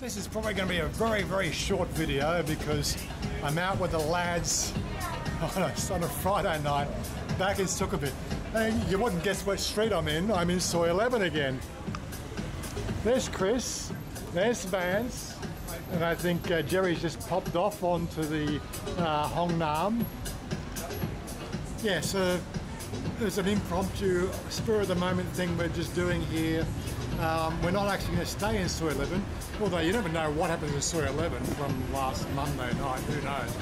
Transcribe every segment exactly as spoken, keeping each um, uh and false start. This is probably going to be a very, very short video because I'm out with the lads on a, on a Friday night back in Sukhumvit. And you wouldn't guess what street I'm in. I'm in Soi eleven again. There's Chris, there's Vance, and I think uh, Jerry's just popped off onto the uh, Hong Nam. Yeah, so there's an impromptu spur of the moment thing we're just doing here. Um, we're not actually going to stay in Soi eleven, although you never know what happened to Soi eleven from last Monday night, who knows.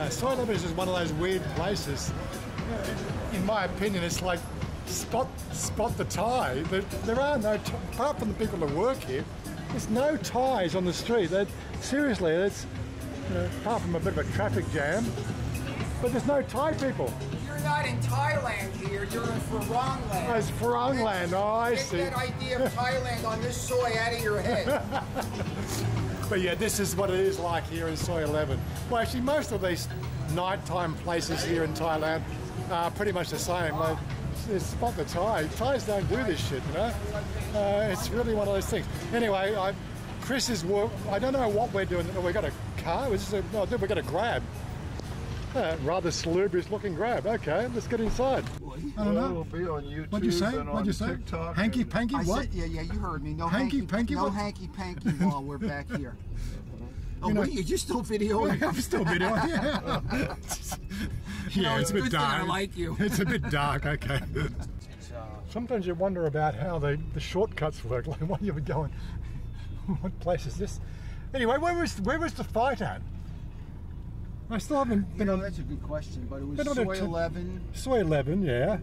Uh, Soi eleven is just one of those weird places. In my opinion, it's like spot spot the tie. There, there are no, apart from the people that work here, there's no ties on the street. They're, seriously, it's, you know, apart from a bit of a traffic jam, but there's no Thai people. You're not in Thailand here, you're in Farangland. Oh, it's Farangland, oh I see. Get that idea of Thailand on this soy out of your head. But yeah, this is what it is like here in Soi eleven. Well, actually, most of these nighttime places here in Thailand are pretty much the same. Like, it's spot the Thai. Thais don't do this shit, you know? Uh, it's really one of those things. Anyway, I, Chris is work. I don't know what we're doing. We got a car? Is this a, no, we got a Grab. Uh, rather salubrious looking Grab. Okay, let's get inside. I don't know. We'll be on YouTube. What'd you say? What'd you say? TikTok hanky panky? What? Said, yeah, yeah, you heard me. No hanky, hanky panky. No what? Hanky panky while we're back here. Oh, you know, wait, you're still videoing? Yeah, I'm still videoing, yeah. Yeah, no, it's, it's a bit dark. I like you. It's a bit dark, okay. Sometimes you wonder about how they, the shortcuts work, like why you were going, what place is this? Anyway, where was, where was the fight at? I still haven't been yeah, on... That's a good question, but it was Soi eleven. Soi eleven, yeah.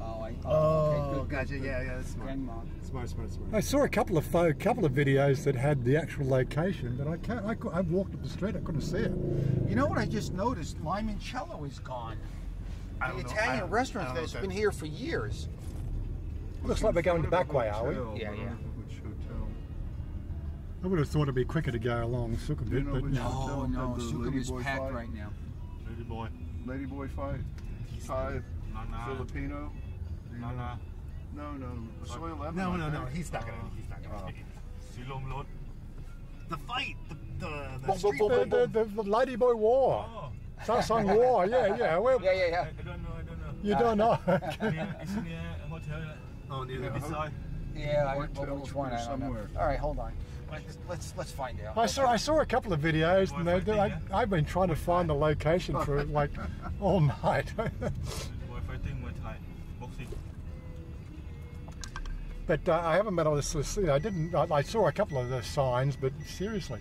Oh, I, oh, okay, good, gotcha. Good, good. Yeah, yeah, that's smart. Grandma. Smart, smart, smart. I saw a couple of a couple of videos that had the actual location, but I can't. I, I walked up the street, I couldn't see it. You know what I just noticed? Limoncello is gone. I the Italian know, restaurant that's been here for years. Looks like we're going the back way, hotel, are we? Yeah, yeah. I would have thought it'd be quicker to go along Sukhumvit, you know, but no, no, Sukhumvit's packed fight? Right now. Lady boy, lady boy fight, Thai, no, no. Filipino. No, no, no, no. Soi eleven. No, no, no. He's not gonna. He's not gonna. Silom Road. The fight. The the the street the, the, the, the lady boy war. Oh. Sasong war. Yeah, yeah. Well, yeah, yeah, yeah. I don't know. I don't know. You uh, don't know. It's near a hotel. Oh, near the side. Yeah, I don't know which one. I don't know. All right, hold on. Let's let's, let's find out. I okay. saw I saw a couple of videos, and they, they, I, I've been trying to find the location for like all night. But uh, I haven't met all this. I didn't. I, I saw a couple of the signs, but seriously,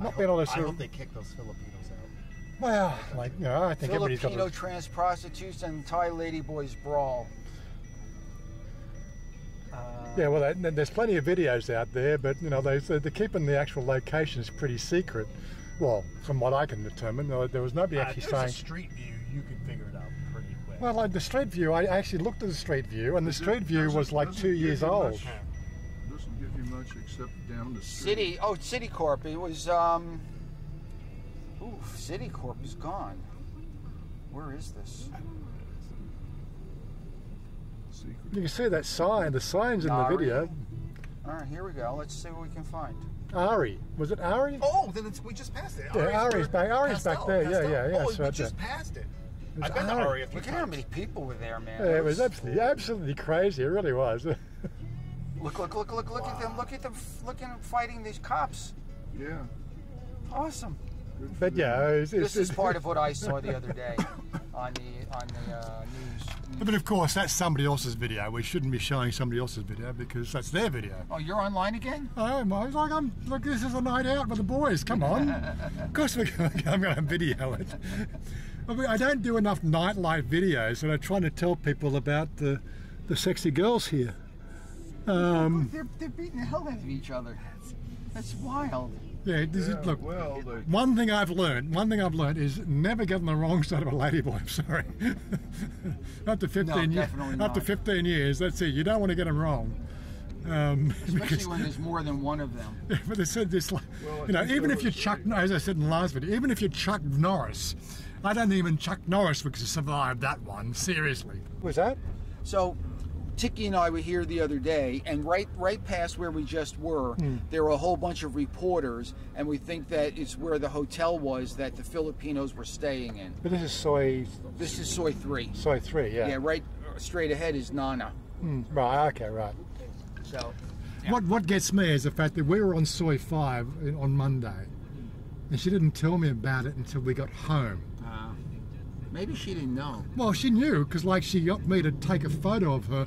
not hope, been all this. I hope they kick those Filipinos out. Well, like you know, I think Filipino everybody's got Filipino trans prostitutes and Thai lady boys brawl. Uh, yeah, well, they, there's plenty of videos out there, but you know, they they're keeping the actual locations pretty secret. Well, from what I can determine, there was nobody actually uh, saying. A street view, you could figure it out. Well, like the street view, I actually looked at the street view, and the street view was like two years old. Doesn't give you much except down the street. City, oh, Citicorp. It was, um, oof, Citicorp is gone. Where is this? You can see that sign, the sign's in the video. All right, here we go. Let's see what we can find. Ari. Was it Ari? Oh, then it's, we just passed it. Yeah, Ari's back, Ari's back there. Yeah, yeah, yeah. Oh, we just passed it. I've been to Ari a few times. Look at how many people were there, man. Yeah, it was absolutely, absolutely crazy. It really was. Look, look, look, look, look wow. at them. Look at them, look at them fighting these cops. Yeah. Awesome. But them. yeah. It's, it's, this is part of what I saw the other day on the, on the uh, news. But of course, that's somebody else's video. We shouldn't be showing somebody else's video because that's their video. Oh, you're online again? I am. I was like, I'm, look, this is a night out with the boys. Come on. Of course, we're gonna, I'm going to video it. I don't do enough nightlife videos, and I'm trying to tell people about the, the sexy girls here. Um, they're, they're beating the hell out of each other. That's wild. Yeah, this yeah is, look, well, they... one thing I've learned, one thing I've learned is never get on the wrong side of a ladyboy, I'm sorry. Up to fifteen no, years, not. Up to fifteen years, that's it, you don't want to get them wrong. Um, Especially because, when there's more than one of them. Yeah, but they said this, like, well, you know, even if you Chuck, as I said in the last video, even if you Chuck Norris, I don't think even Chuck Norris would survive that one, seriously. What was that? So, Tiki and I were here the other day, and right right past where we just were, mm. there were a whole bunch of reporters, and we think that it's where the hotel was that the Filipinos were staying in. But this is Soy... This is Soy three. Soy three, yeah. Yeah, right straight ahead is Nana. Mm, right, okay, right. So, yeah. What, what gets me is the fact that we were on Soy five on Monday, and she didn't tell me about it until we got home. Uh, maybe she didn't know. Well, she knew, because like she got me to take a photo of her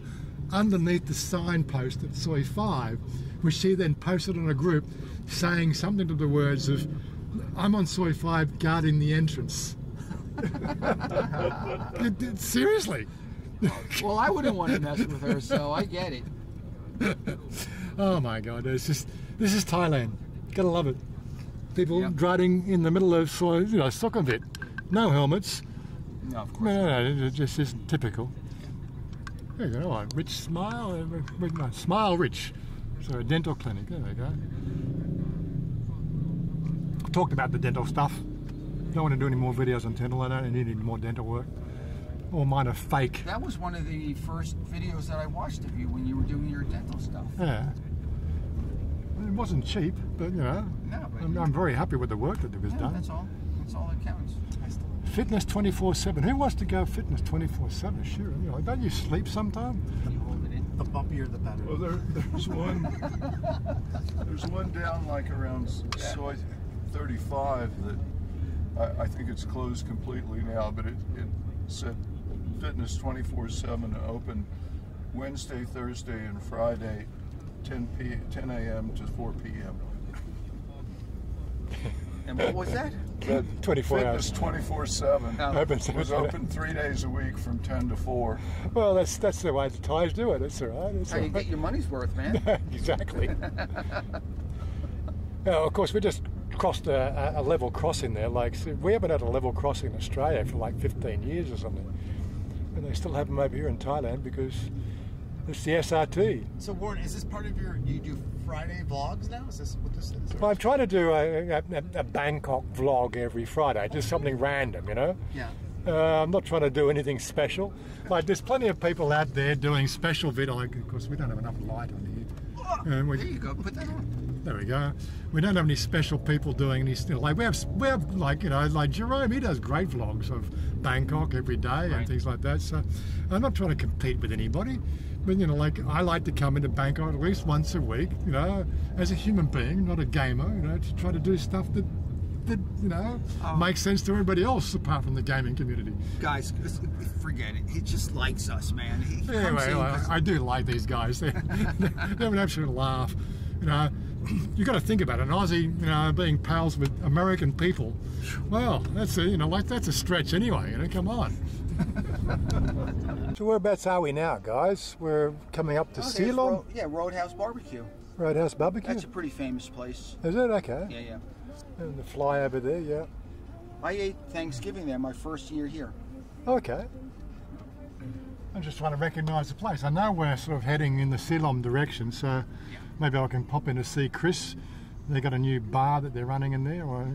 underneath the signpost at Soy five, which she then posted on a group saying something to the words of, "I'm on Soy five, guarding the entrance." Seriously? Well, I wouldn't want to mess with her, so I get it. Oh my God, it's just, this is Thailand. Gotta love it. People yep. riding in the middle of Soy, you know, Sukhumvit. No helmets. No, of course no, not. No, no, it just isn't typical. There you go. Oh, Rich Smile. No, Smile Rich. So a dental clinic. There we go. I talked about the dental stuff. Don't want to do any more videos on dental. I don't need any more dental work. All mine are fake. That was one of the first videos that I watched of you when you were doing your dental stuff. Yeah. It wasn't cheap, but you know, no, but I'm, I'm very happy with the work that was yeah, done. That's all. That's all that counts. Fitness twenty-four seven. Who wants to go fitness twenty-four seven? Sure. You know, don't you sleep sometime? You hold it in. The bumpier, the better. Well, there, there's one. There's one down like around Soy thirty-five that I, I think it's closed completely now, but it, it said fitness twenty-four seven open Wednesday, Thursday, and Friday. ten a m to four p m And what was that? That twenty-four hours. twenty-four seven. Oh. It was open three days a week from ten to four. Well, that's that's the way the Thais do it. It's all right. That's how all you right. get your money's worth, man. Exactly. Now, of course, we just crossed a, a level crossing there. Like, so we haven't had a level crossing in Australia for like fifteen years or something. And they still have them over here in Thailand because... It's the S R T. So Warren, is this part of your, you do Friday vlogs now? Is this what this is? Well, I'm trying to do a, a, a Bangkok vlog every Friday, just oh, something yeah. random, you know? Yeah. Uh, I'm not trying to do anything special. Like, there's plenty of people out there doing special video. Like, of course, we don't have enough light on here. Oh, um, we, there you go, put that on. There we go. We don't have any special people doing any still. Like, we have, we have like, you know, like Jerome, he does great vlogs of Bangkok every day right. and things like that. So I'm not trying to compete with anybody. You know, like I like to come into Bangkok at least once a week, you know, as a human being, not a gamer, you know, to try to do stuff that, that you know, oh. makes sense to everybody else apart from the gaming community. Guys, forget it. He just likes us, man. He anyway, I, I do like these guys. They, they, they have an absolute laugh. You know, you got to think about it. An Aussie, you know, being pals with American people. Well, that's a, you know, like that's a stretch anyway. You know, come on. So whereabouts are we now, guys? We're coming up to Silom. Ro yeah, Roadhouse B B Q. Roadhouse B B Q? That's a pretty famous place. Is it? Okay. Yeah, yeah. And the flyover there, yeah. I ate Thanksgiving there my first year here. Okay. I'm just trying to recognise the place. I know we're sort of heading in the Silom direction, so yeah. maybe I can pop in to see Chris. They've got a new bar that they're running in there. Or,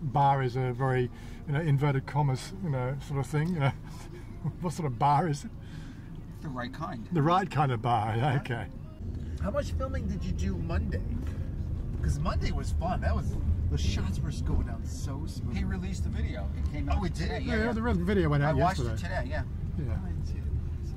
bar is a very, you know, inverted commas, you know, sort of thing. You know, what sort of bar is it? The right kind. The right kind of bar. Yeah. Okay. How much filming did you do Monday? Because Monday was fun. That was the shots were going down so smooth. He released the video. It came out. Oh, it did. Today. Yeah, yeah, yeah. The video went out I yesterday. I watched it today. Yeah. Yeah.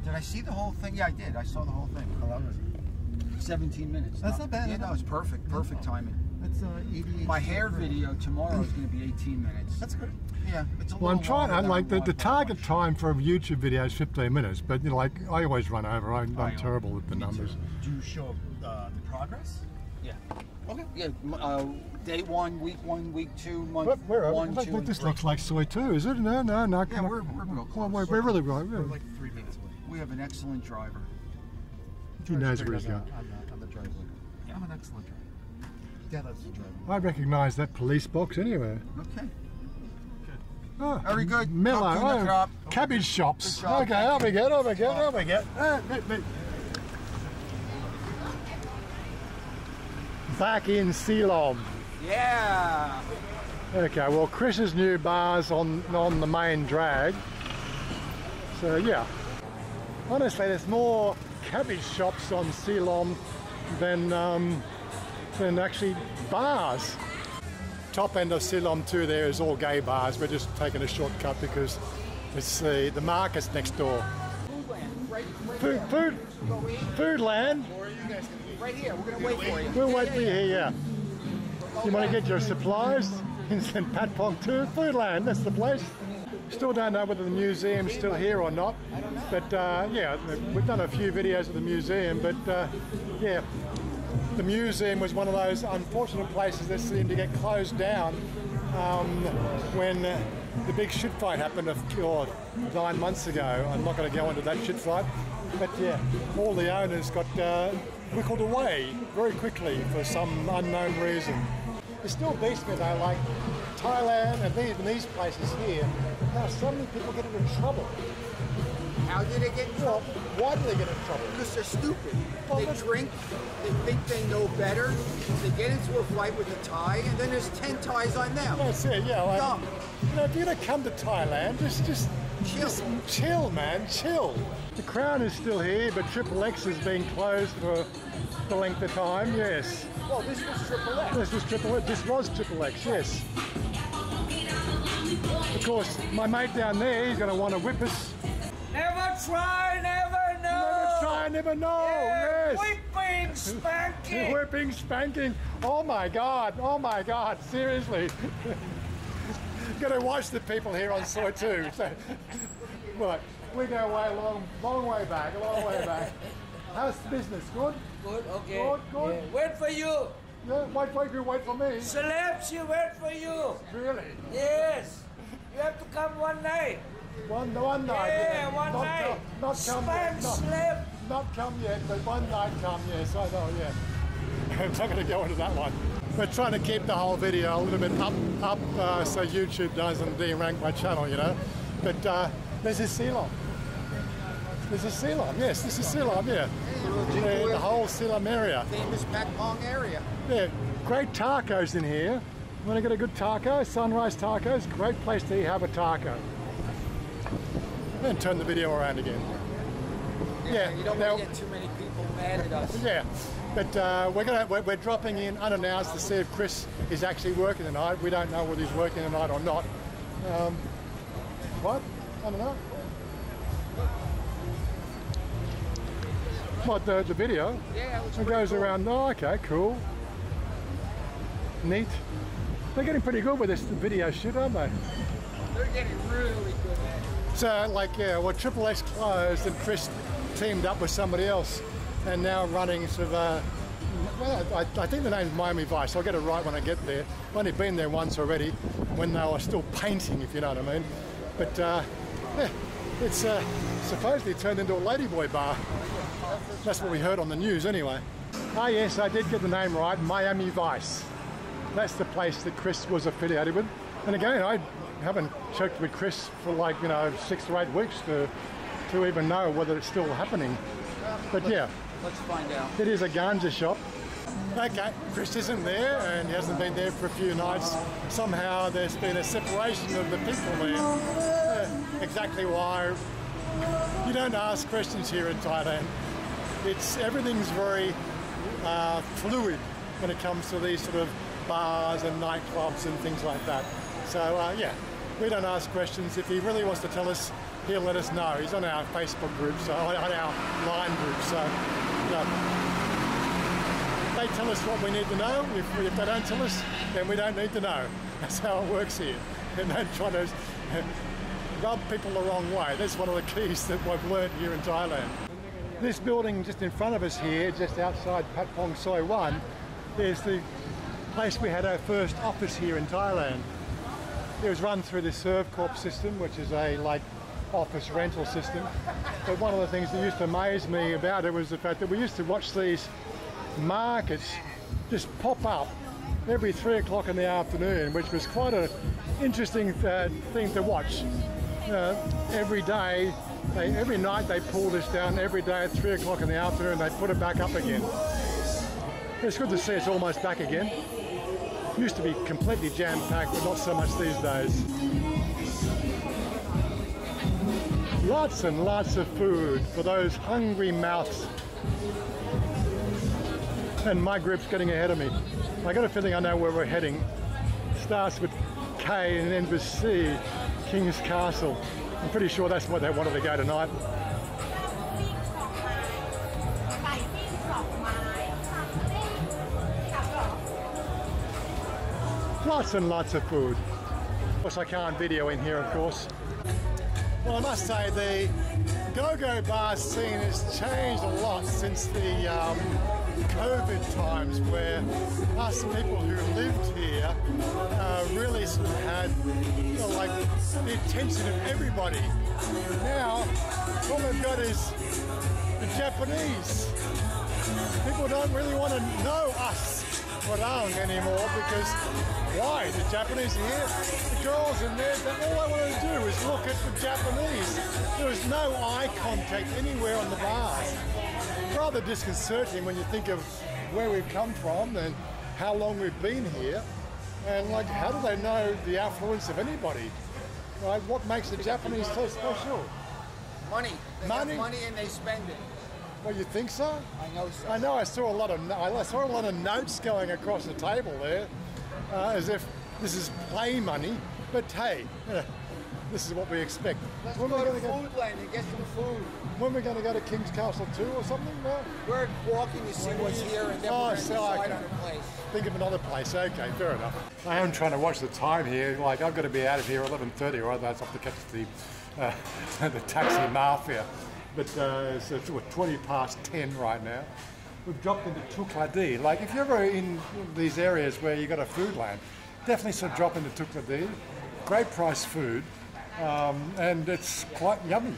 Did I see the whole thing? Yeah, I did. I saw the whole thing. I love it. seventeen minutes. That's not, not bad. Yeah, no, it's perfect. Perfect timing. That's, uh, my hair video tomorrow is going to be eighteen minutes. That's good. Yeah. It's a well, I'm trying. I'm like the, the target time for a YouTube video is fifteen minutes, but you know, like I always run over. I, I'm I terrible with the numbers. Too. Do you show uh, the progress? Yeah. Okay. Yeah. Uh, day one, week one, week two, month but where one, look, two. Look, this three. Looks like Soy two, is it? No, no, no. Yeah, we're, we're real close. Well, we're, we're really right. We're like three minutes away. We have an excellent driver. He knows where he's going. I'm the driver. Yeah, I'm an excellent driver. Yeah, that's I recognise that police box anyway. Okay. Oh, very good. Mellow. Oh, oh, cabbage okay. shops. Okay, up we get, up we get, up we get. Back in Silom. Yeah. Okay, well, Chris's new bar's on, on the main drag. So, yeah. honestly, there's more cabbage shops on Silom than, um, than actually bars. Top end of Silom too there is all gay bars. We're just taking a shortcut because it's uh, the market's next door. Foodland, right, right food, food, Foodland. Right here, we're gonna wait for you. We'll wait for you here, yeah. You wanna get your supplies? Instant Patpong too, Foodland, that's the place. Still don't know whether the museum's still here or not. But uh, yeah, we've done a few videos of the museum, but uh, yeah. The museum was one of those unfortunate places that seemed to get closed down um, when uh, the big shit fight happened a oh, nine months ago. I'm not going to go into that shit fight, but yeah, all the owners got uh, wickled away very quickly for some unknown reason. It's still beastly though, like Thailand and even these places here, how so many people get into trouble. How do they get in trouble? Why do they get in trouble? Because they're stupid. They drink, they think they know better, they get into a fight with a Thai, and then there's ten Thais on them. That's it, yeah. Like, dumb. You know, if you're going to come to Thailand, just, just, chill. just chill, man, chill. The Crown is still here, but Triple X has been closed for the length of time, yes. Well, this was Triple X. This was Triple X, this was Triple X, yes. Of course, my mate down there, he's going to want to whip us. Never try, never know. Never try, never know. Yeah, yes. Whipping, spanking. Whipping, spanking. Oh my God! Oh my God! Seriously. You've got to watch the people here on Soi too. So, right, we go way long, long way back, a long way back. How's the business? Good. Good. Okay. Good. Good. Yeah. Wait for you. Yeah. Wait for you. Wait for me. Celebs, she wait for you. Really? Yes. You have to come one night. One, one night, yeah, yeah. one not night. Come, not come Span yet. Not, not come yet, but one night come, yes, I know, yeah. I'm not going to go into that one. We're trying to keep the whole video a little bit up, up uh, so YouTube doesn't de-rank my channel, you know. But uh, this is Silom. This is Silom, yes, this is Silom, yeah. yeah the whole Silom area. Famous Patpong area. Yeah, great tacos in here. You want to get a good taco? Sunrise tacos, great place to eat, have a taco. Then turn the video around again. Yeah, yeah you don't want to get too many people mad at us. Yeah, but uh, we're gonna we're, we're dropping in unannounced to see if Chris is actually working tonight. We don't know whether he's working tonight or not. Um, what? I don't know. What the the video? Yeah, it, it goes cool. around. Oh, okay, cool. Neat. They're getting pretty good with this video shoot, aren't they? They're getting really good at it. So, like, yeah, well, Triple X closed and Chris teamed up with somebody else and now running sort of, uh, well, I, I think the name's Miami Vice. I'll get it right when I get there. I've only been there once already when they were still painting, if you know what I mean. But, uh, yeah, it's uh, supposedly turned into a ladyboy bar. That's what we heard on the news anyway. Ah, yes, I did get the name right, Miami Vice. That's the place that Chris was affiliated with. And again, I haven't checked with Chris for like, you know, six or eight weeks to to even know whether it's still happening. But let's, yeah. Let's find out. It is a ganja shop. Okay, Chris isn't there and he hasn't been there for a few nights. Somehow there's been a separation of the people there. Uh, exactly why. You don't ask questions here in Thailand. It's, everything's very uh, fluid when it comes to these sort of bars and nightclubs and things like that. So uh, yeah, we don't ask questions. If he really wants to tell us, he'll let us know. He's on our Facebook group, so on our Line group. So you know, they tell us what we need to know. If, if they don't tell us, then we don't need to know. That's how it works here. And don't try to rub people the wrong way. That's one of the keys that we've learned here in Thailand. This building just in front of us here, just outside Patpong Soi one, is the place we had our first office here in Thailand. It was run through the Servcorp system, which is a like office rental system. But one of the things that used to amaze me about it was the fact that we used to watch these markets just pop up every three o'clock in the afternoon, which was quite an interesting uh, thing to watch. Uh, every day, they, every night they pull this down. Every day at three o'clock in the afternoon, they put it back up again. It's good to see it's almost back again. Used to be completely jam-packed, but not so much these days. Lots and lots of food for those hungry mouths. And my group's getting ahead of me. I got a feeling I know where we're heading. Starts with K and ends with C, King's Castle. I'm pretty sure that's what they wanted to go tonight. Lots and lots of food. Of course, I can't video in here, of course. Well, I must say the go-go bar scene has changed a lot since the um, COVID times, where us people who lived here uh, really sort of had, you know, like the attention of everybody. Now, all we've got is the Japanese. People don't really want to know us around anymore because why? The Japanese are here, the girls in there, all I want to do is look at the Japanese. There is no eye contact anywhere on the bars. Rather disconcerting when you think of where we've come from and how long we've been here, and like, how do they know the affluence of anybody? Right? What makes the Japanese so special? Money. They money. Have money and they spend it. Well, you think so? I know so. I know. I saw a lot of I saw a lot of notes going across the table there, uh, as if this is play money. But hey, you know, this is what we expect. Let's when go to Foodland and get some food. When we're going to go to King's Castle too, or something? No? We're walking to see what what's here, and then oh, we're so decide okay. on a place. Think of another place. Okay, fair enough. I am trying to watch the time here. Like, I've got to be out of here eleven thirty, or otherwise I have to catch the uh, the taxi mafia. But uh, so it's twenty past ten right now. We've dropped into Tuk Lah Dee. Like, if you're ever in these areas where you've got a Foodland, definitely sort of drop into Tuk Lah Dee. Great price food, um, and it's quite yummy.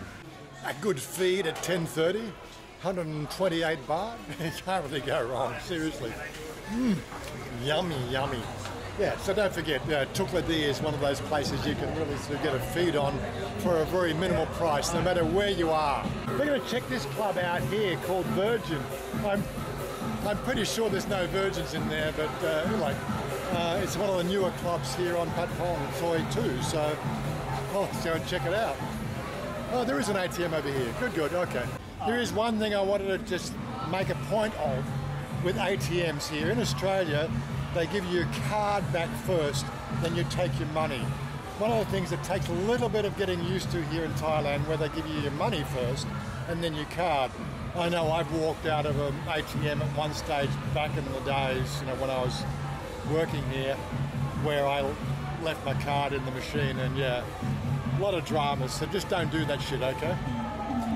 A good feed at ten thirty, one hundred twenty-eight baht. You can't really go wrong, seriously. Mm, yummy, yummy. Yeah, so don't forget, uh, Tuk Lah Dee is one of those places you can really sort of get a feed on for a very minimal price, no matter where you are. We're going to check this club out here called Virgin. I'm, I'm pretty sure there's no virgins in there, but uh, anyway, uh, it's one of the newer clubs here on Patpong Soi two, so well, let's go and check it out. Oh, there is an A T M over here. Good, good, okay. There is one thing I wanted to just make a point of with A T Ms here in Australia. They give you your card back first, then you take your money. One of the things that takes a little bit of getting used to here in Thailand, where they give you your money first and then your card. I know I've walked out of an A T M at one stage back in the days, you know, when I was working here, where I left my card in the machine, and yeah, a lot of dramas, so just don't do that shit, okay?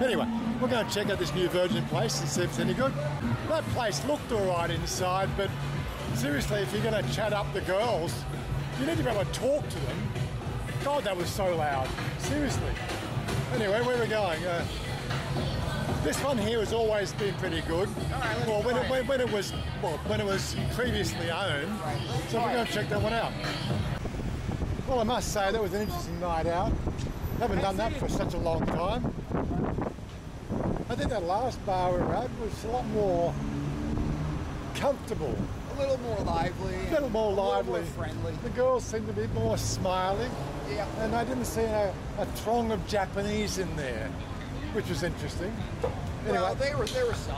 Anyway, we're going to check out this new Virgin place and see if it's any good. That place looked alright inside, but seriously, if you're going to chat up the girls, you need to be able to talk to them. God, that was so loud. Seriously. Anyway, where are we going? Uh, this one here has always been pretty good. Right, well, when it, when, when it was well, when it was previously owned. Right, so we're going to check that one out. Well, I must say that was an interesting night out. Haven't done that for such a long time. I think that last bar we were at was a lot more comfortable. A little more lively. A little more lively. A little more friendly. The girls seem to be more smiling. Yeah. And I didn't see a, a throng of Japanese in there, which was interesting. Anyway, well, they were, there were some.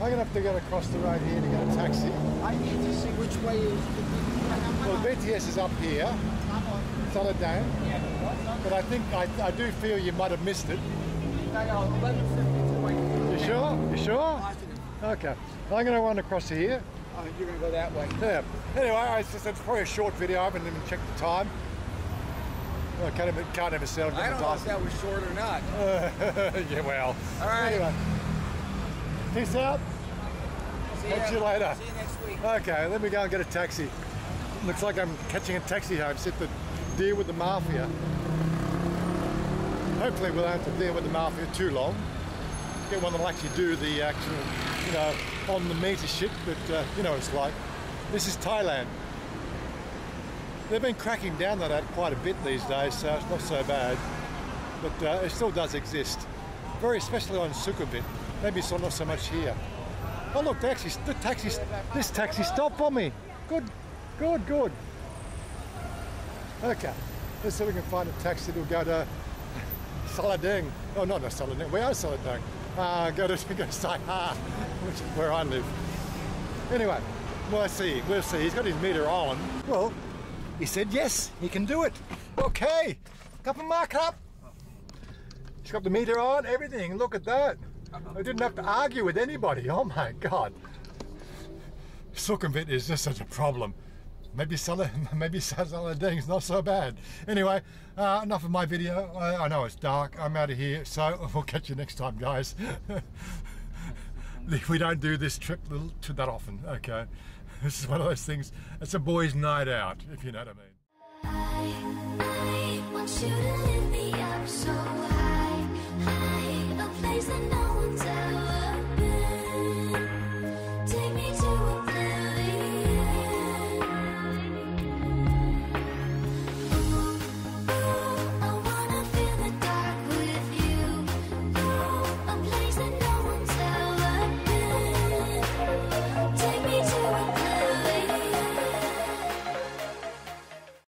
I'm going to have to get across the road here to get a taxi. I need to see which way is the B T S. Well, B T S is up here. Saladang. Yeah. But I think, I, I do feel you might have missed it. You sure? You sure? Okay. I'm going to run across here. Oh, you're going to go that way. Yeah. Anyway, it's, just, it's probably a short video. I haven't even checked the time. Well, I can't even, can't even sell it. I don't know if that was short or not. Uh, yeah, well. All right. Anyway. Peace out. See Catch you, you later. See you next week. Okay, let me go and get a taxi. Looks like I'm catching a taxi home. Set to deal with the mafia. Hopefully we won't have to deal with the mafia too long. Get one that'll actually do the actual, you know, on the meter shit, but uh, you know what it's like. This is Thailand. They've been cracking down on that quite a bit these days, so it's not so bad. But uh, it still does exist. Very especially on Sukhumvit. Maybe it's not so much here. Oh look, the taxi, the taxi, this taxi stopped for me. Good, good, good. Okay, let's see if we can find a taxi that'll go to Saladang. Oh, not no, Saladang. We are Saladang. Uh, go to go to Sai Ha, which is where I live. Anyway, we'll see. We'll see. He's got his meter on. Well, he said yes, he can do it. Okay, cup of my cup. He's got the meter on, everything. Look at that. I didn't have to argue with anybody. Oh my God. Sukhumvit is just such a problem. Maybe Saladang's not so bad. Anyway, uh, enough of my video. I, I know it's dark. I'm out of here. So we'll catch you next time, guys. We don't do this trip that often, okay? This is one of those things. It's a boys' night out, if you know what I mean. I, I want you to lift me up so high.